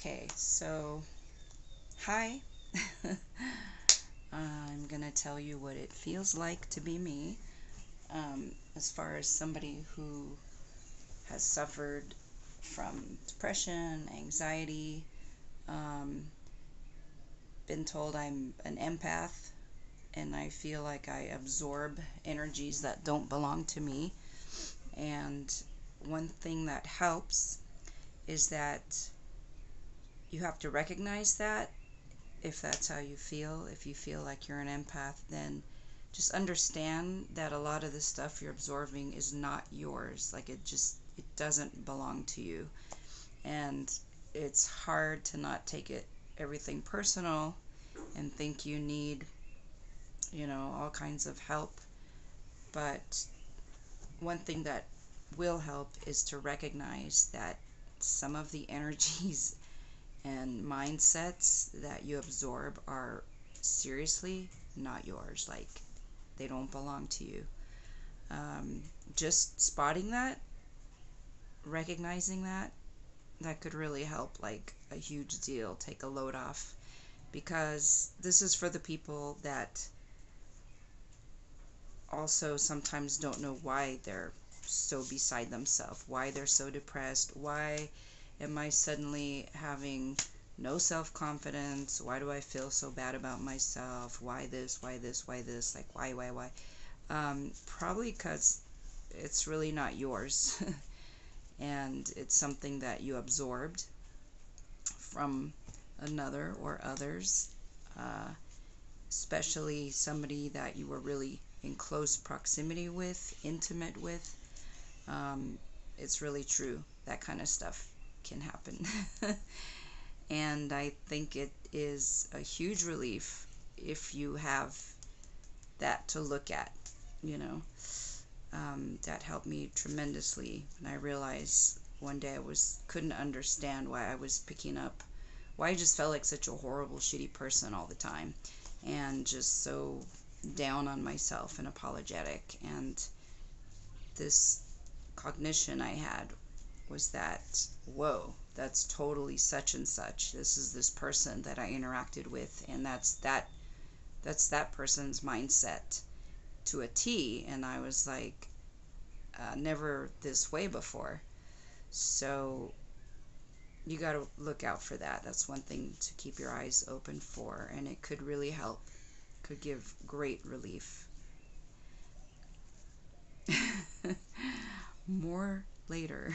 Okay, so hi. I'm gonna tell you what it feels like to be me, as far as somebody who has suffered from depression, anxiety, been told I'm an empath, and I feel like I absorb energies that don't belong to me. And one thing that helps is that you have to recognize that if that's how you feel. If you feel like you're an empath, then just understand that a lot of the stuff you're absorbing is not yours. Like it doesn't belong to you. And it's hard to not take everything personal and think you need, all kinds of help. But one thing that will help is to recognize that some of the energies and mindsets that you absorb are seriously not yours. Like, they don't belong to you. Just spotting that, recognizing that could really help, like a huge deal, take a load off, because this is for the people that also sometimes don't know why they're so beside themselves, why they're so depressed, why am I suddenly having no self-confidence? Why do I feel so bad about myself? Why this? Why this? Why this? Like, why? Probably because it's really not yours. And it's something that you absorbed from another or others, especially somebody that you were really in close proximity with, intimate with. It's really true. That kind of stuff can happen. And I think it is a huge relief if you have that to look at, that helped me tremendously. And I realized one day I couldn't understand why I was picking up, why I just felt like such a horrible, shitty person all the time, and just so down on myself and apologetic. And this cognition I had was that, whoa, that's totally such and such. This is this person that I interacted with, and that's that person's mindset to a T. And I was like, never this way before. So you got to look out for that. That's one thing to keep your eyes open for, and it could really help, could give great relief. More later.